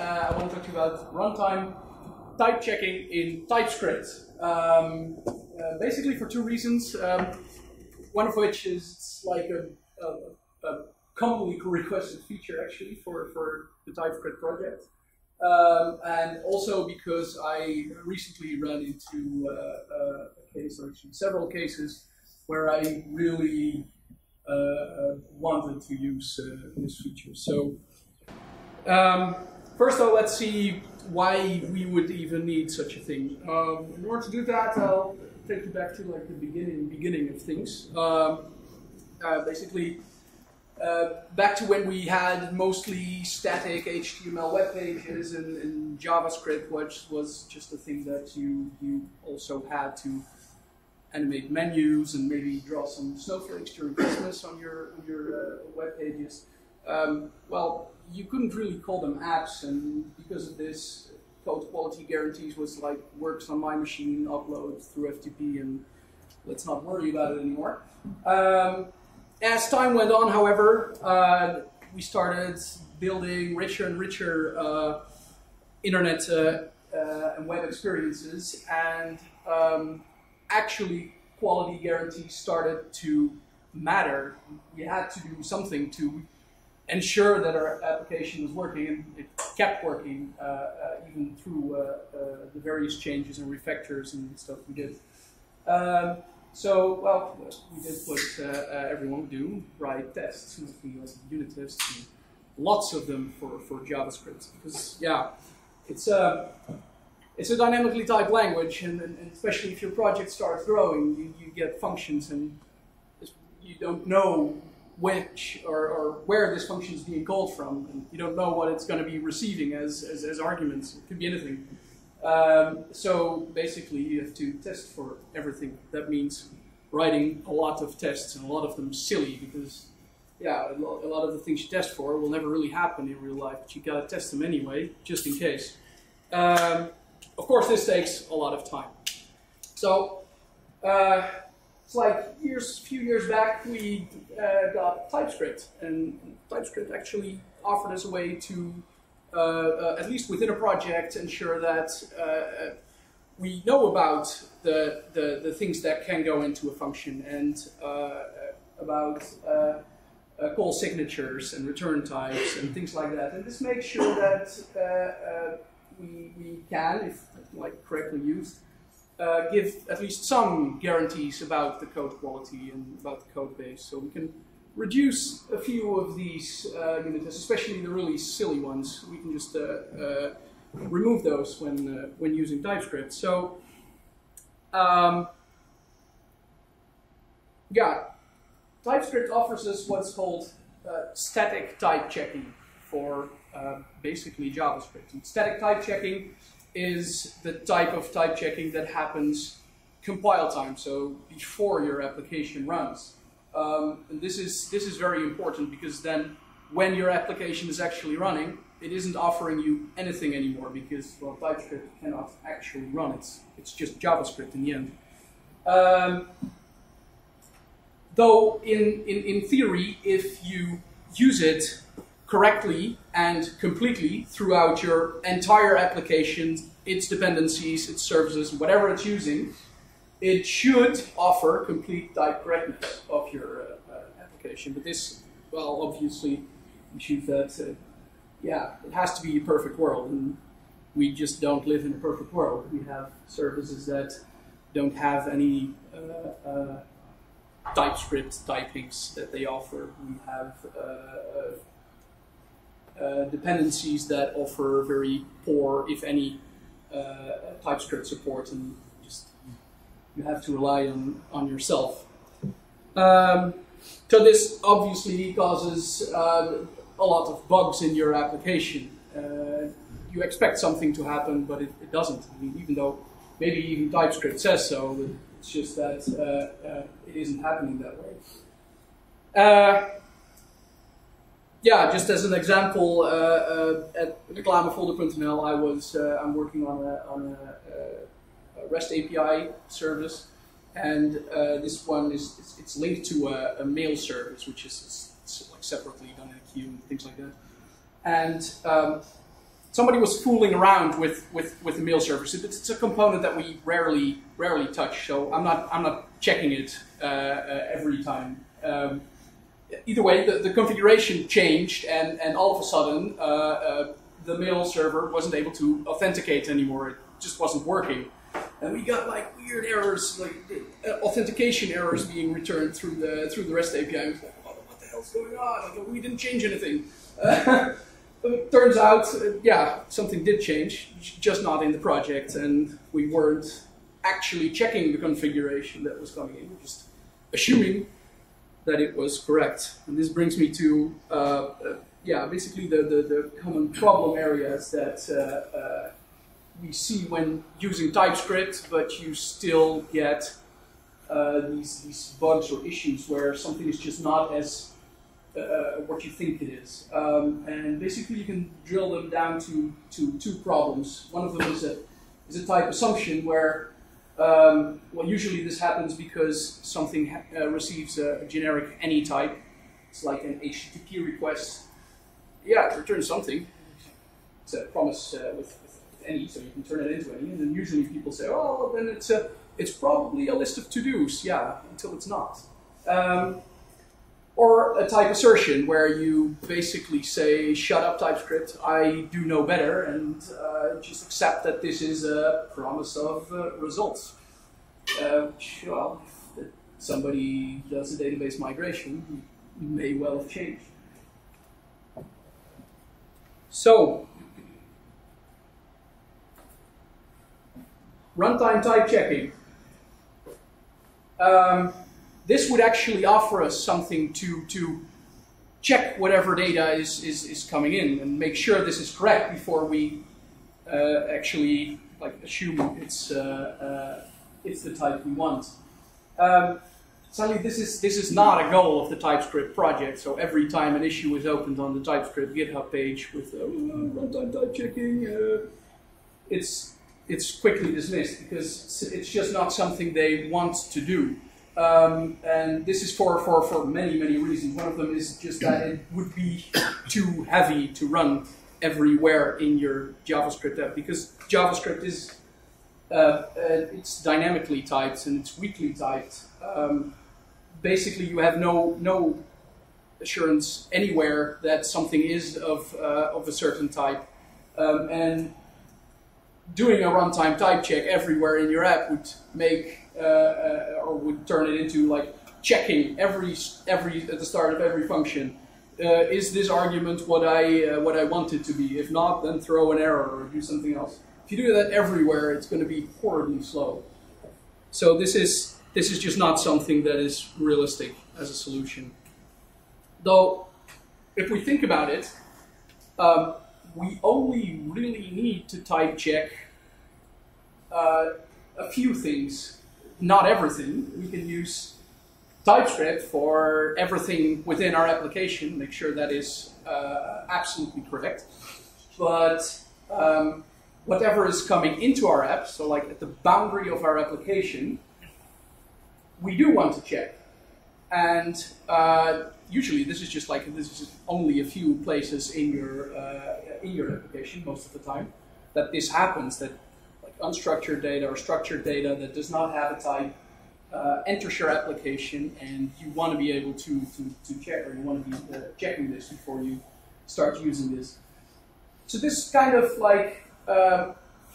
I want to talk to you about runtime type checking in TypeScript. Basically for two reasons, one of which is it's like a commonly requested feature actually for the TypeScript project. And also because I recently ran into a case, or actually several cases, where I really wanted to use this feature. So first of all, let's see why we would even need such a thing. In order to do that, I'll take you back to like the beginning of things. Back to when we had mostly static HTML web pages, and JavaScript, which was just a thing that you also had to animate menus and maybe draw some snowflakes during Christmas on your web pages. Well, you couldn't really call them apps, and because of this, code quality guarantees was like works on my machine, upload through FTP, and let's not worry about it anymore. As time went on, however, we started building richer and richer internet and web experiences, and actually quality guarantees started to matter. We had to do something to ensure that our application was working, and it kept working even through the various changes and refactors and stuff we did. So, well, we did what everyone would do, write tests, nothing less than unit tests, and lots of them for JavaScript. Because, yeah, it's a dynamically typed language, and especially if your project starts growing, you get functions, and you don't know which or where this function is being called from, and you don't know what it's going to be receiving as arguments. It could be anything. So basically you have to test for everything. That means writing a lot of tests, and a lot of them silly, because yeah, a lot of the things you test for will never really happen in real life, but you gotta test them anyway, just in case. Of course this takes a lot of time. So it's like a few years back we got TypeScript, and TypeScript actually offered us a way to at least within a project, ensure that we know about the things that can go into a function, and about call signatures and return types and things like that. And this makes sure that we can, if like correctly used, give at least some guarantees about the code quality and about the code base, so we can reduce a few of these unit tests, especially the really silly ones. We can just remove those when using TypeScript. So, yeah, TypeScript offers us what's called static type checking for basically JavaScript. And static type checking is the type of type checking that happens compile time, so before your application runs. And this is very important, because then when your application is actually running, it isn't offering you anything anymore, because, well, TypeScript cannot actually run it. It's just JavaScript in the end. Though in theory, if you use it correctly and completely throughout your entire application, its dependencies, its services, whatever it's using, it should offer complete type correctness of your application. But this, well, obviously, issue that, yeah, it has to be a perfect world, and we just don't live in a perfect world. We have services that don't have any TypeScript typings that they offer. We have dependencies that offer very poor, if any, TypeScript support, and you have to rely on yourself. So this obviously causes a lot of bugs in your application. You expect something to happen, but it doesn't. I mean, even though maybe even TypeScript says so, but it's just that it isn't happening that way. Yeah, just as an example, at reklamefolder.nl, I'm working on a REST API service, and this one it's linked to a mail service, which is like separately done in a queue and things like that. And somebody was fooling around with the mail server. So it's a component that we rarely touch. So I'm not checking it every time. Either way, the configuration changed, and all of a sudden the mail server wasn't able to authenticate anymore. It just wasn't working. And we got like weird errors, like authentication errors being returned through the REST API. It was like, oh, what the hell's going on? Like, we didn't change anything. It turns out, yeah, something did change, just not in the project, and we weren't actually checking the configuration that was coming in, just assuming that it was correct. And this brings me to, yeah, basically the common problem areas that we see when using TypeScript, but you still get these bugs or issues where something is just not as what you think it is. And basically you can drill them down to two problems. One of them is a type assumption where, well, usually this happens because something receives a generic any type. It's like an HTTP request. Yeah, it returns something. It's a promise with any, so you can turn it into any. And then usually people say, oh, well, then it's probably a list of to-dos. Yeah, until it's not. Or a type assertion where you basically say, shut up TypeScript, I do know better, and just accept that this is a promise of results. Well, if somebody does a database migration, it may well have changed. So, runtime type checking. This would actually offer us something to check whatever data is coming in and make sure this is correct before we actually like assume it's the type we want. Suddenly, this is not a goal of the TypeScript project. So every time an issue is opened on the TypeScript GitHub page with runtime type checking, it's quickly dismissed because it's just not something they want to do. And this is for many reasons. One of them is just that it would be too heavy to run everywhere in your JavaScript app, because JavaScript is it's dynamically typed and it's weakly typed. Basically, you have no assurance anywhere that something is of a certain type, and doing a runtime type check everywhere in your app would make or would turn it into like checking every at the start of every function. Is this argument what I want it to be? If not, then throw an error or do something else. If you do that everywhere, it's going to be horribly slow. So this is just not something that is realistic as a solution. Though, if we think about it, we only really need to type check a few things, not everything. We can use TypeScript for everything within our application, make sure that is absolutely correct. But whatever is coming into our app, so like at the boundary of our application, we do want to check. And usually this is just like, this is only a few places in your application most of the time that this happens, that unstructured data or structured data that does not have a type enters your application, and you want to be able to check, or you want to be checking this before you start using this. So this kind of like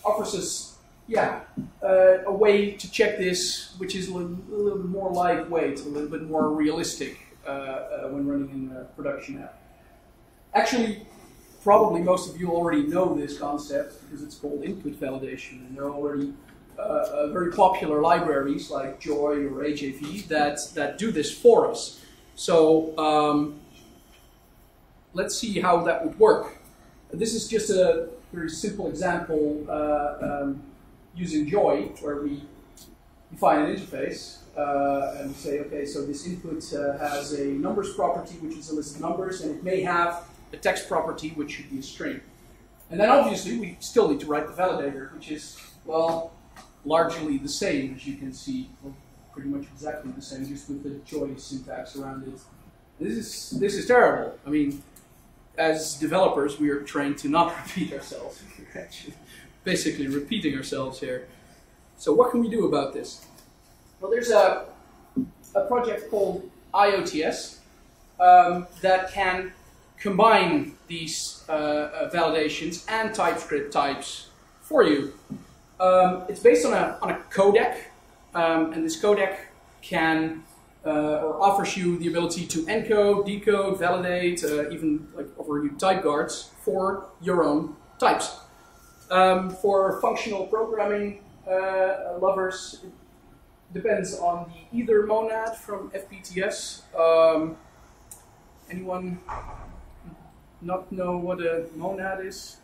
offers us, yeah, a way to check this, which is a little bit more lightweight, a little bit more realistic when running in a production app. Actually, probably most of you already know this concept because it's called input validation, and there are already very popular libraries like JOI or AJV that do this for us. So let's see how that would work. This is just a very simple example using JOI, where we define an interface and we say, okay, so this input has a numbers property, which is a list of numbers, and it may have a text property, which should be a string. And then obviously we still need to write the validator, which is, well, largely the same, as you can see, well, pretty much exactly the same, just with the JOI syntax around it. This is terrible. I mean, as developers, we are trained to not repeat ourselves. We're basically repeating ourselves here. So what can we do about this? Well, there's a project called io-ts that can combine these validations and TypeScript types for you. It's based on a codec, and this codec can or offers you the ability to encode, decode, validate, even like offer you type guards for your own types. For functional programming lovers, it depends on the Either monad from FPTS. Anyone not know what a monad is?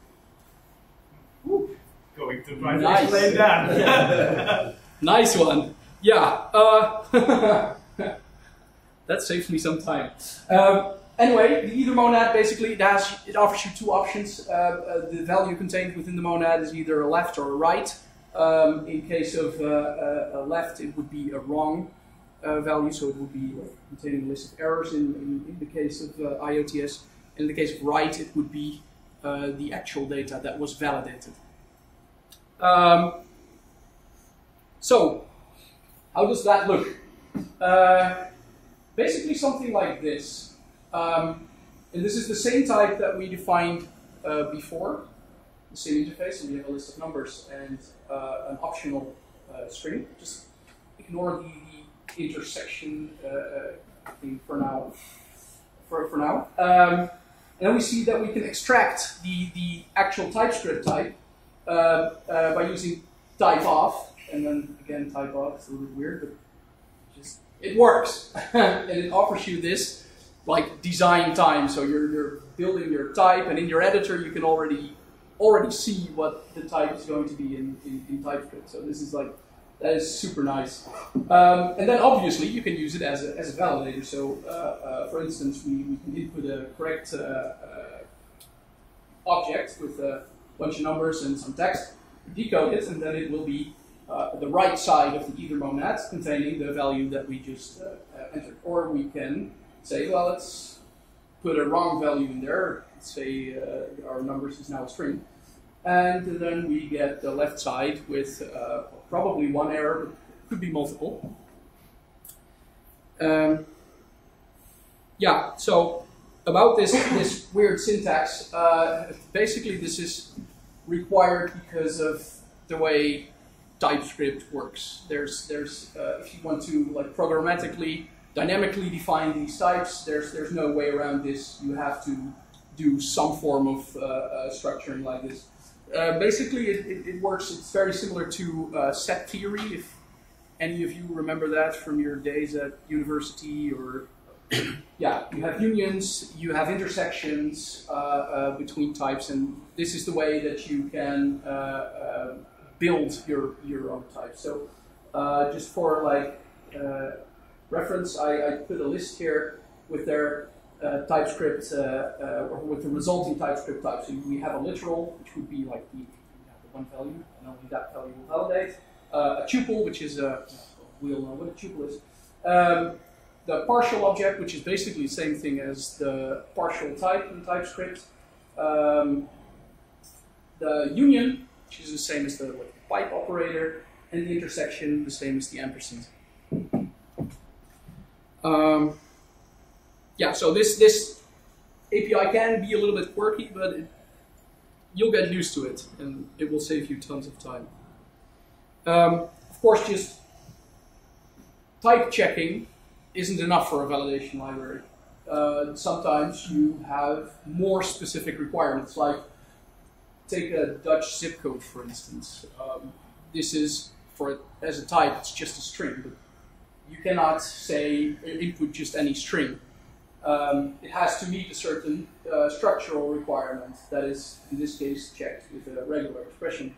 Woo. Going to try to explain that. Nice one. Yeah. That saves me some time. Anyway, the Either monad basically it offers you two options. The value contained within the monad is either a left or a right. In case of a left, it would be a wrong value, so it would be containing a list of errors in the case of io-ts. In the case of right, it would be the actual data that was validated. So, how does that look? Basically something like this. And this is the same type that we defined before, the same interface, and we have a list of numbers and an optional string. Just ignore the intersection thing for now. And then we see that we can extract the actual TypeScript type by using type off, and then again type off. It's a little bit weird, but just it works, and it offers you this like design time. So you're building your type, and in your editor you can already see what the type is going to be in TypeScript. So this is like that is super nice. And then obviously you can use it as a validator. So for instance, we can input a correct object with a bunch of numbers and some text, decode it, and then it will be the right side of the Either monad containing the value that we just entered. Or we can say, well, let's put a wrong value in there. Let's say our numbers is now a string. And then we get the left side with probably one error, but could be multiple. Yeah, so about this weird syntax, basically this is required because of the way TypeScript works. There's if you want to like programmatically, dynamically define these types, there's no way around this. You have to do some form of structuring like this. Basically, it works. It's very similar to set theory, if any of you remember that from your days at university. Or yeah, you have unions, you have intersections between types, and this is the way that you can build your own type. So just for like reference, I put a list here with their TypeScript, or with the resulting TypeScript type. So we have a literal, which would be like the one value, and only that value will validate. A tuple, which is we all know what a tuple is. The partial object, which is basically the same thing as the partial type in TypeScript. The union, which is the same as the pipe operator, and the intersection, the same as the ampersand. Yeah, so this API can be a little bit quirky, but you'll get used to it, and it will save you tons of time. Of course, just type checking isn't enough for a validation library. Sometimes you have more specific requirements, like take a Dutch zip code, for instance. This is, as a type, it's just a string, but you cannot say input just any string. It has to meet a certain structural requirement that is, in this case, checked with a regular expression.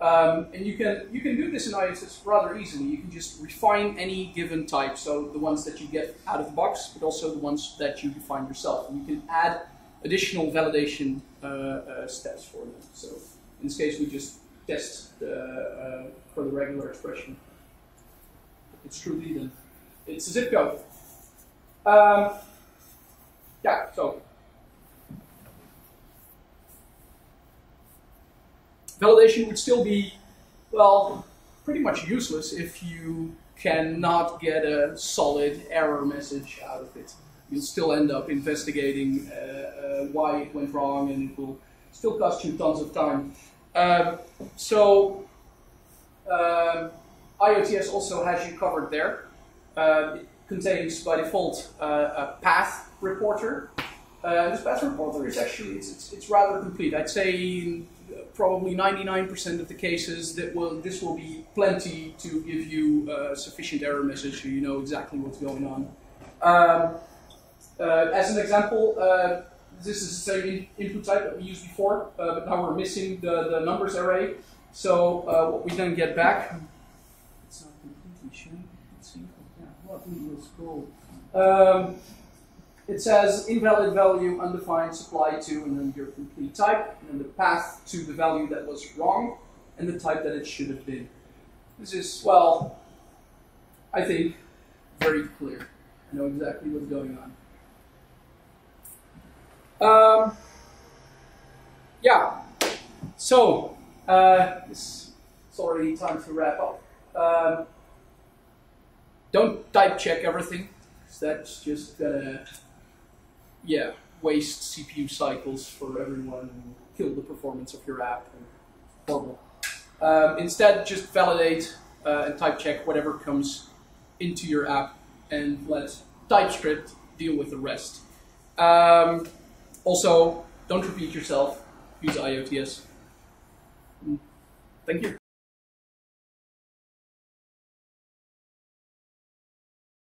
And you can do this in io-ts rather easily. You can just refine any given type, so the ones that you get out of the box, but also the ones that you define yourself. And you can add additional validation steps for them. So in this case, we just test for the regular expression. It's truly then. It's a zip code. Yeah, so Validation would still be, well, pretty much useless if you cannot get a solid error message out of it. You'll still end up investigating why it went wrong, and it will still cost you tons of time. So io-ts also has you covered there. It contains by default a path reporter. This path reporter is actually it's rather complete. I'd say probably 99% of the cases that this will be plenty to give you a sufficient error message, so you know exactly what's going on. As an example, this is the same input type that we used before, but now we're missing the numbers array. So what we then get back, it's not completely shiny. Let's see. Yeah, what we will scroll. It says invalid value undefined supply to, and then your complete type, and then the path to the value that was wrong, and the type that it should have been. This is, well, I think, very clear. I know exactly what's going on. Yeah, so it's already time to wrap up. Don't type check everything, because that's just gonna, yeah, waste CPU cycles for everyone and kill the performance of your app. And instead, just validate and type check whatever comes into your app, and let TypeScript deal with the rest. Also, don't repeat yourself, use io-ts. Thank you.